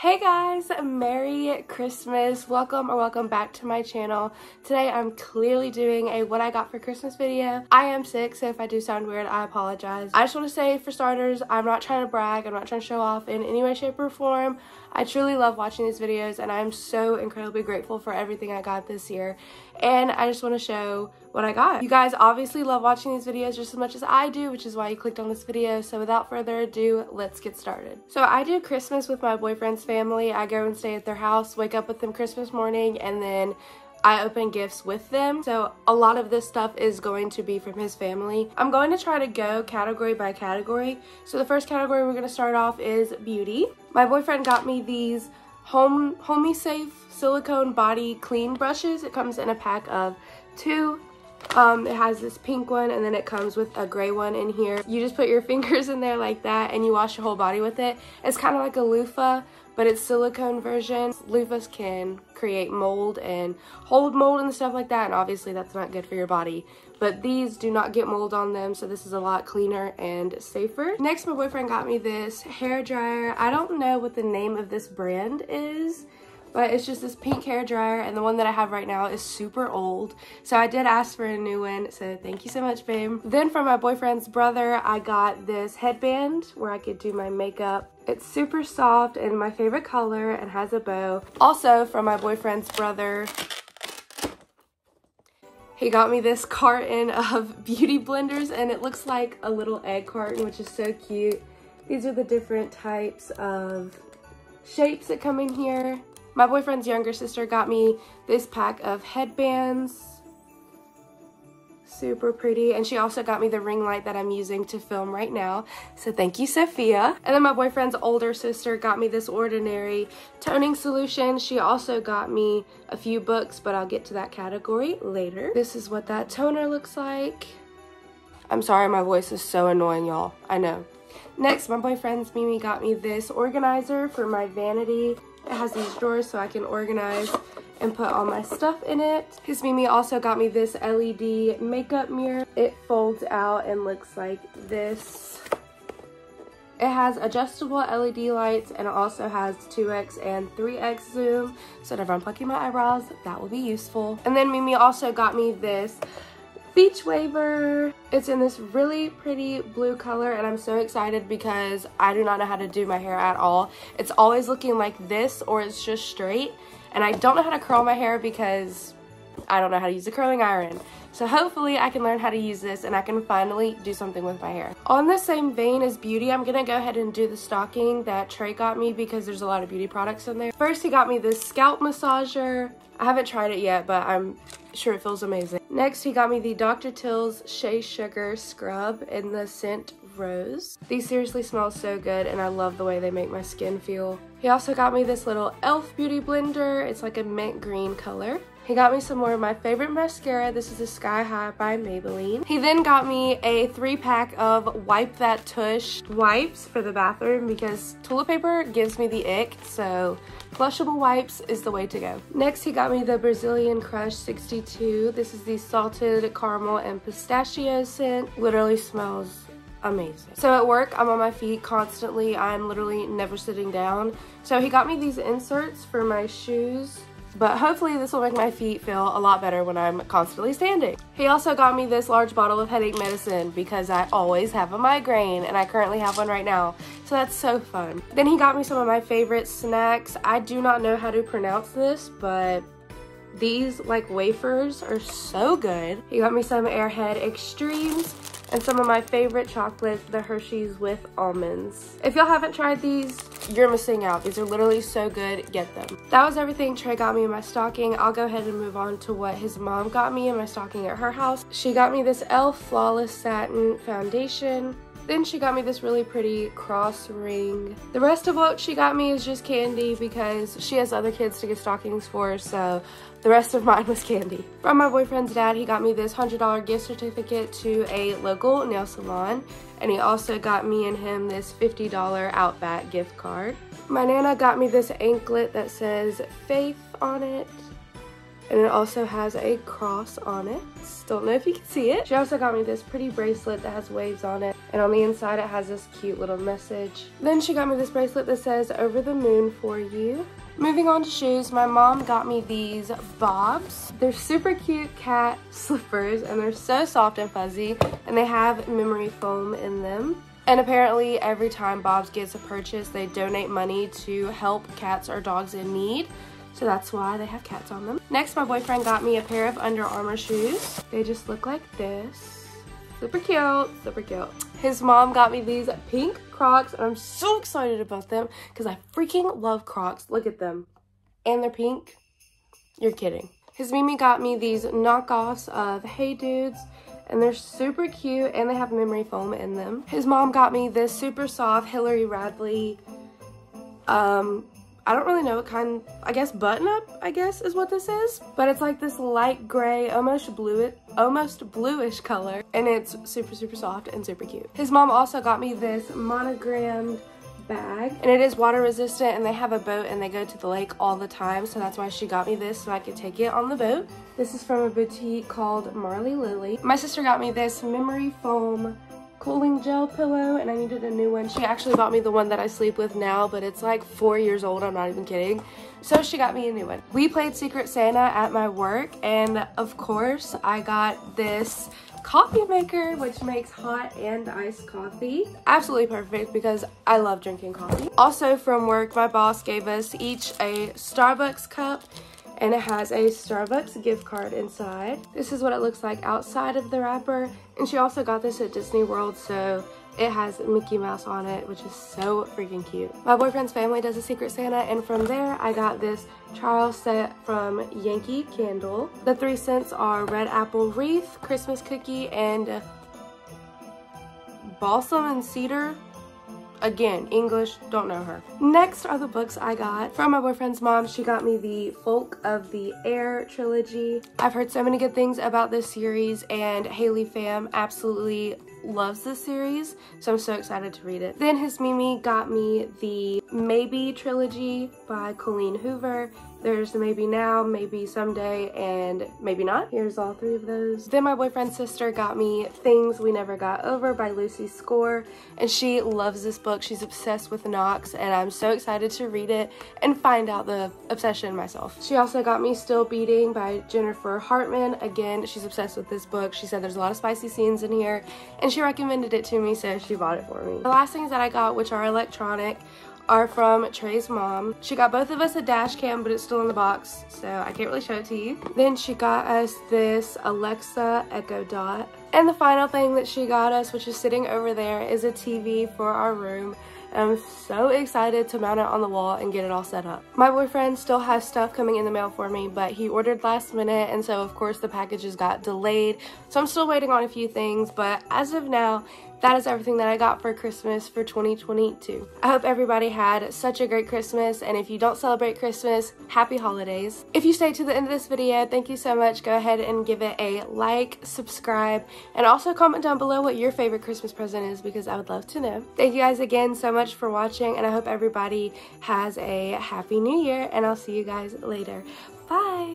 Hey guys, Merry Christmas. Welcome back to my channel. Today I'm clearly doing a what I got for Christmas video. I am sick, so if I do sound weird, I apologize. I just want to say, for starters, I'm not trying to brag, I'm not trying to show off in any way, shape, or form. I truly love watching these videos and I'm so incredibly grateful for everything I got this year. And I just want to show what I got. You guys obviously love watching these videos just as much as I do, which is why you clicked on this video. So without further ado, let's get started. So I do Christmas with my boyfriend's family. I go and stay at their house, wake up with them Christmas morning, and then I open gifts with them, so a lot of this stuff is going to be from his family. I'm going to try to go category by category. So the first category we're going to start off is beauty. My boyfriend got me these Homey Safe silicone body clean brushes. It comes in a pack of two. It has this pink one and then it comes with a gray one in here. You just put your fingers in there like that and you wash your whole body with it. It's kind of like a loofah, but it's silicone version. Loofahs can create mold and hold mold and stuff like that, and obviously that's not good for your body. But these do not get mold on them, so this is a lot cleaner and safer. Next, my boyfriend got me this hair dryer. I don't know what the name of this brand is, but it's just this pink hair dryer, and the one that I have right now is super old. So I did ask for a new one, so thank you so much, babe. Then from my boyfriend's brother, I got this headband where I could do my makeup. It's super soft and my favorite color and has a bow. Also from my boyfriend's brother, he got me this carton of beauty blenders, and it looks like a little egg carton, which is so cute. These are the different types of shapes that come in here. My boyfriend's younger sister got me this pack of headbands. Super pretty. And she also got me the ring light that I'm using to film right now. So thank you, Sophia. And then my boyfriend's older sister got me this Ordinary toning solution. She also got me a few books, but I'll get to that category later. This is what that toner looks like. I'm sorry, my voice is so annoying, y'all. I know. Next, my boyfriend's Mimi got me this organizer for my vanity. It has these drawers so I can organize and put all my stuff in it. His Mimi also got me this LED makeup mirror. It folds out and looks like this. It has adjustable LED lights and it also has 2x and 3x zoom. So whenever I'm plucking my eyebrows, that will be useful. And then Mimi also got me this beach waver. It's in this really pretty blue color, and I'm so excited because I do not know how to do my hair at all. It's always looking like this or it's just straight, and I don't know how to curl my hair because I don't know how to use a curling iron. So hopefully I can learn how to use this and I can finally do something with my hair. On the same vein as beauty, I'm gonna go ahead and do the stocking that Trey got me because there's a lot of beauty products in there. First, he got me this scalp massager. I haven't tried it yet, but I'm sure it feels amazing. Next, he got me the Dr. Till's Shea Sugar Scrub in the scent Rose. These seriously smell so good and I love the way they make my skin feel. He also got me this little e.l.f. beauty blender. It's like a mint green color. He got me some more of my favorite mascara. This is the Sky High by Maybelline. He then got me a 3-pack of Wipe That Tush wipes for the bathroom because toilet paper gives me the ick, so flushable wipes is the way to go. Next, he got me the Brazilian Crush 62. This is the salted caramel and pistachio scent. Literally smells amazing. So at work, I'm on my feet constantly. I'm literally never sitting down. So he got me these inserts for my shoes, but hopefully this will make my feet feel a lot better when I'm constantly standing. He also got me this large bottle of headache medicine because I always have a migraine, and I currently have one right now, so that's so fun. Then he got me some of my favorite snacks. I do not know how to pronounce this, but these like wafers are so good. He got me some Airhead Extremes and some of my favorite chocolates, the Hershey's with almonds. If y'all haven't tried these, you're missing out. These are literally so good, get them. That was everything Trey got me in my stocking. I'll go ahead and move on to what his mom got me in my stocking at her house. She got me this e.l.f. Flawless Satin Foundation. Then she got me this really pretty cross ring. The rest of what she got me is just candy because she has other kids to get stockings for, so the rest of mine was candy. From my boyfriend's dad, he got me this $100 gift certificate to a local nail salon, and he also got me and him this $50 Outback gift card. My nana got me this anklet that says Faith on it. and it also has a cross on it. Don't know if you can see it. She also got me this pretty bracelet that has waves on it, and on the inside it has this cute little message. Then she got me this bracelet that says "Over the Moon for You." Moving on to shoes, my mom got me these Bobs. They're super cute cat slippers, and they're so soft and fuzzy, and they have memory foam in them. And apparently every time Bob's gets a purchase, they donate money to help cats or dogs in need. So that's why they have cats on them. Next, my boyfriend got me a pair of Under Armour shoes. They just look like this. Super cute, super cute. His mom got me these pink Crocs, and I'm so excited about them because I freaking love Crocs. Look at them. And they're pink. You're kidding. His Mimi got me these knockoffs of Hey Dudes, and they're super cute, and they have memory foam in them. His mom got me this super soft Hillary Radley, I don't really know what kind, I guess button-up, I guess is what this is. But it's like this light gray, almost bluish color. And it's super, super soft and super cute. His mom also got me this monogrammed bag. And it is water resistant, and they have a boat and they go to the lake all the time. So that's why she got me this, so I could take it on the boat. This is from a boutique called Marley Lily. My sister got me this memory foam cooling gel pillow, and I needed a new one. She actually bought me the one that I sleep with now, but it's like 4 years old, I'm not even kidding. So she got me a new one. We played Secret Santa at my work, and of course I got this coffee maker, which makes hot and iced coffee. Absolutely perfect because I love drinking coffee. Also from work, my boss gave us each a Starbucks cup, and it has a Starbucks gift card inside. This is what it looks like outside of the wrapper. And she also got this at Disney World, so it has Mickey Mouse on it, which is so freaking cute. My boyfriend's family does a Secret Santa, and from there I got this Charles set from Yankee Candle. The 3 cents are red apple wreath, Christmas cookie, and balsam and cedar. Again, English, don't know her. Next are the books I got from my boyfriend's mom. She got me the Folk of the Air trilogy. I've heard so many good things about this series, and Hayley Pham absolutely loves this series, so I'm so excited to read it. Then his Mimi got me the Maybe trilogy by Colleen Hoover. There's the Maybe Now, Maybe Someday, and Maybe Not. Here's all three of those. Then my boyfriend's sister got me Things We Never Got Over by Lucy Score, and she loves this book. She's obsessed with Knox, and I'm so excited to read it and find out the obsession myself. She also got me Still Beating by Jennifer Hartman. Again, she's obsessed with this book. She said there's a lot of spicy scenes in here, and she recommended it to me, so she bought it for me. The last things that I got, which are electronic, are from Trey's mom. She got both of us a dash cam, but it's still in the box, so I can't really show it to you. Then she got us this Alexa Echo Dot. And the final thing that she got us, which is sitting over there, is a TV for our room. And I'm so excited to mount it on the wall and get it all set up. My boyfriend still has stuff coming in the mail for me, but he ordered last minute, and so of course the packages got delayed. So I'm still waiting on a few things, but as of now, that is everything that I got for Christmas for 2022. I hope everybody had such a great Christmas, and if you don't celebrate Christmas, happy holidays. If you stayed to the end of this video, thank you so much. Go ahead and give it a like, subscribe, and also comment down below what your favorite Christmas present is, because I would love to know. Thank you guys again so much for watching, and I hope everybody has a happy new year, and I'll see you guys later. Bye!